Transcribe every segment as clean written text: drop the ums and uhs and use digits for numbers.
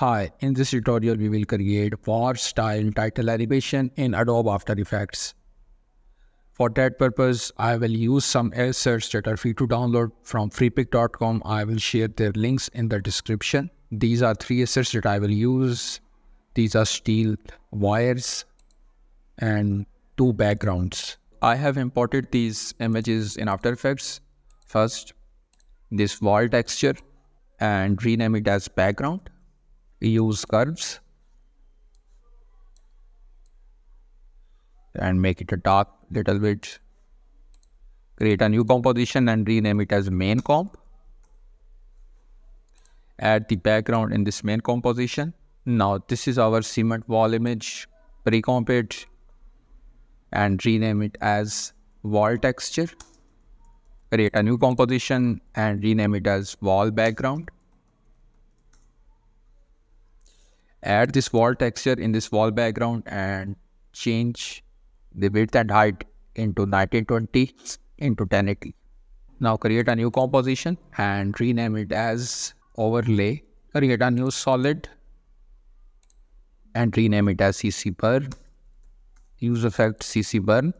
Hi, in this tutorial we will create var style title animation in Adobe After Effects. For that purpose, I will use some assets that are free to download from Freepik.com. I will share their links in the description. These are three assets that I will use. These are steel wires and two backgrounds. I have imported these images in After Effects. First, this wall texture and rename it as background. Use curves and make it a dark little bit. Create a new composition and rename it as main comp. Add the background in this main composition. Now this is our cement wall image. Pre-comp it and rename it as wall texture. Create a new composition and rename it as wall background. Add this wall texture in this wall background and change the width and height into 1920 x 1080. Now create a new composition and rename it as overlay. Create a new solid and rename it as CC burn. Use effect CC burn,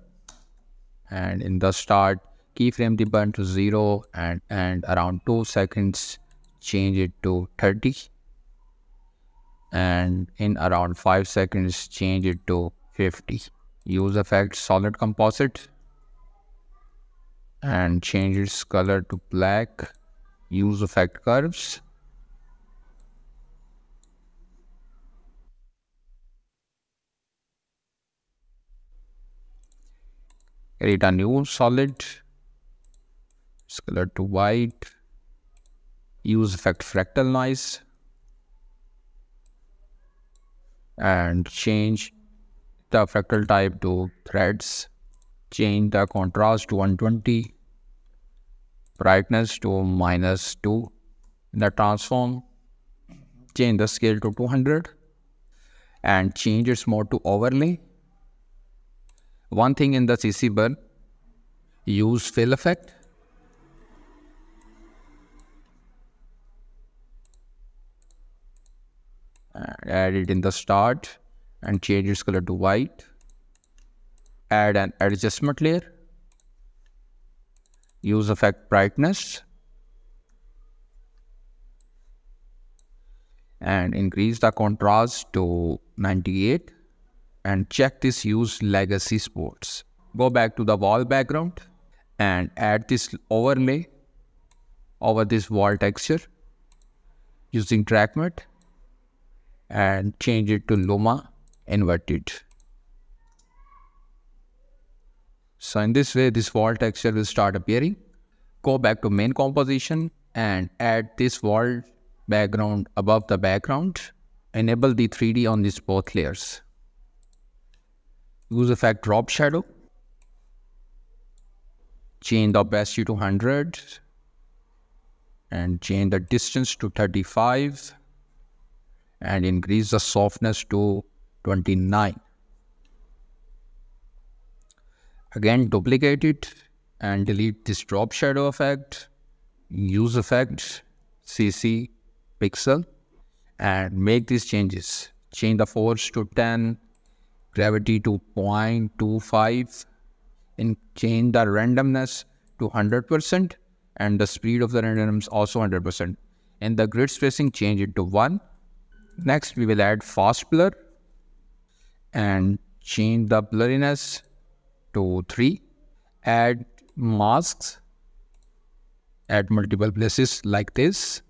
and in the start keyframe the burn to 0 and around 2 seconds change it to 30. And in around 5 seconds change it to 50. Use effect solid composite and change its color to black. Use effect curves . Create a new solid, its color to white. Use effect fractal noise and change the fractal type to threads. Change the contrast to 120. Brightness to -2. In the transform, change the scale to 200 and change its mode to overlay. One thing in the CC burn, use fill effect and add it in the start and change its color to white. Add an adjustment layer. Use effect brightness and increase the contrast to 98 and check this use legacy sports. Go back to the wall background and add this overlay over this wall texture using track matte and change it to luma inverted. So in this way, this wall texture will start appearing. Go back to main composition and add this wall background above the background. Enable the 3D on these both layers. Use effect drop shadow. Change the opacity to 100 and change the distance to 35. And increase the softness to 29. Again, duplicate it and delete this drop shadow effect. Use effect CC pixel and make these changes. Change the force to 10, gravity to 0.25, and change the randomness to 100% and the speed of the randomness also 100%. And the grid spacing, change it to 1. Next, we will add fast blur and change the blurriness to 3. Add masks at multiple places like this.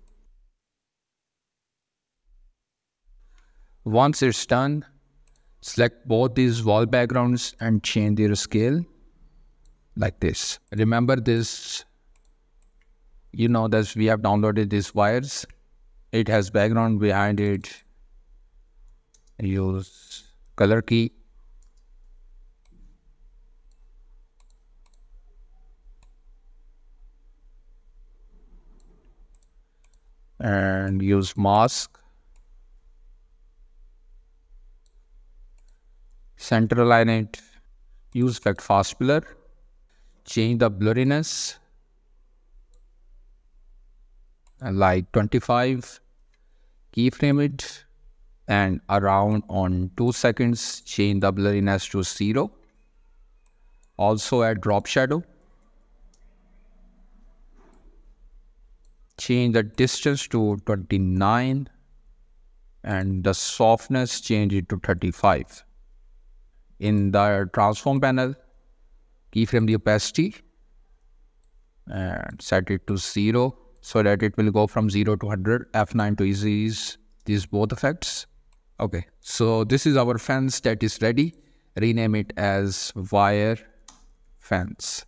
Once it's done, select both these wall backgrounds and change their scale like this. Remember this, you know that we have downloaded these wires. It has background behind it. Use color key and use mask. Center align it. Use effect fast blur. Change the blurriness like 25. keyframe it, and around on 2 seconds, change the blurriness to 0. Also add drop shadow. Change the distance to 29 and the softness, change it to 35. In the transform panel, keyframe the opacity and set it to 0 so that it will go from 0 to 100. F9 to ease these both effects. Okay, so this is our fence that is ready. Rename it as wire fence.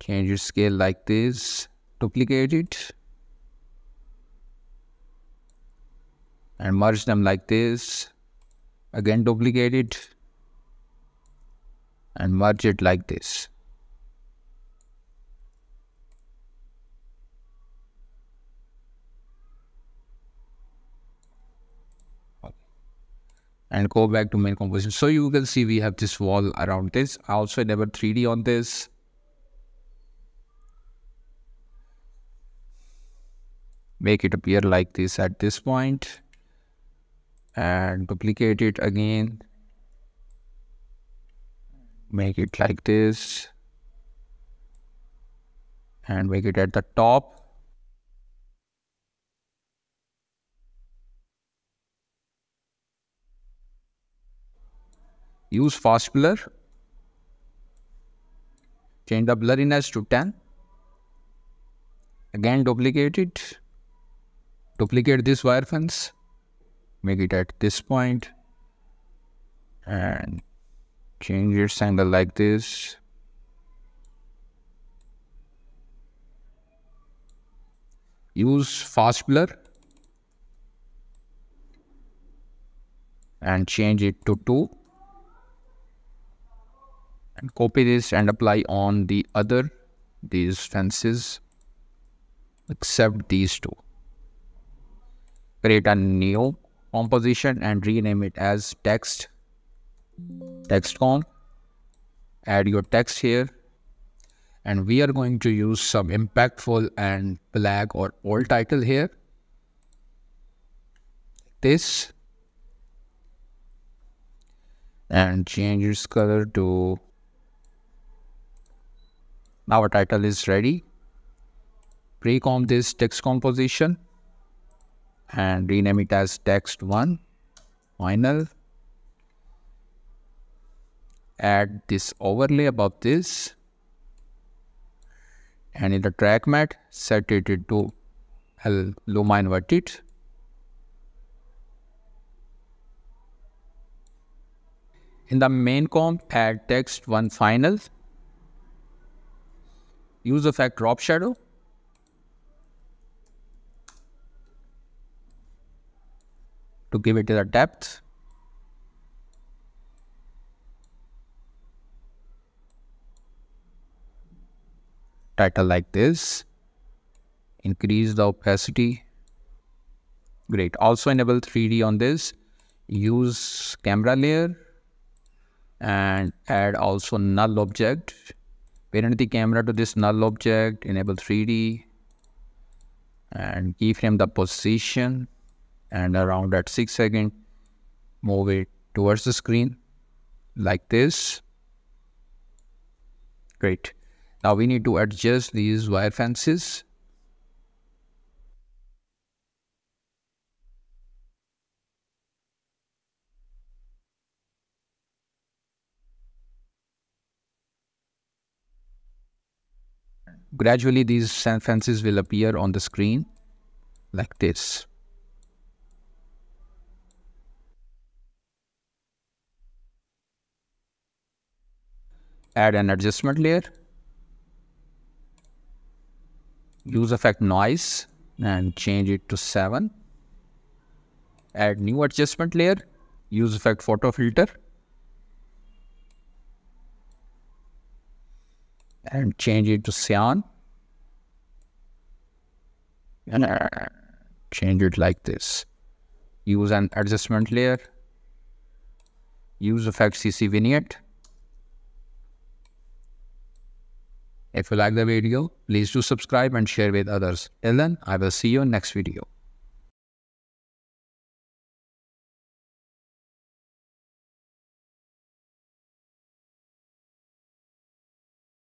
Change your scale like this. Duplicate it. And merge them like this. Again duplicate it. And merge it like this. And go back to main composition. So you can see we have this wall around this. I also enable 3D on this. Make it appear like this at this point. And duplicate it again. Make it like this. And make it at the top. Use fast blur. Change the blurriness to 10. Again duplicate it. Duplicate this wire fence. Make it at this point. And change its angle like this. Use fast blur. And change it to 2. Copy this and apply on the other these fences except these two. Create a new composition and rename it as text.com. Add your text here, and we are going to use some impactful and black or bold title here. This, and change its color to. Our title is ready. Pre-comp this text composition and rename it as text 1 final. Add this overlay above this, and in the track mat set it to luma inverted. In the main comp, add text 1 final. Use effect drop shadow. To give it the depth. Title like this. Increase the opacity. Great. Also enable 3D on this. Use camera layer. And add also null object. Parent the camera to this null object, enable 3D, and keyframe the position, and around at 6 seconds, move it towards the screen, like this. Great. Now we need to adjust these wire fences. Gradually, these fences will appear on the screen like this. Add an adjustment layer. Use effect noise and change it to 7. Add new adjustment layer. Use effect photo filter. And change it to cyan. And change it like this. Use an adjustment layer. Use effect CC vignette. If you like the video, please do subscribe and share with others. Till then, I will see you in next video.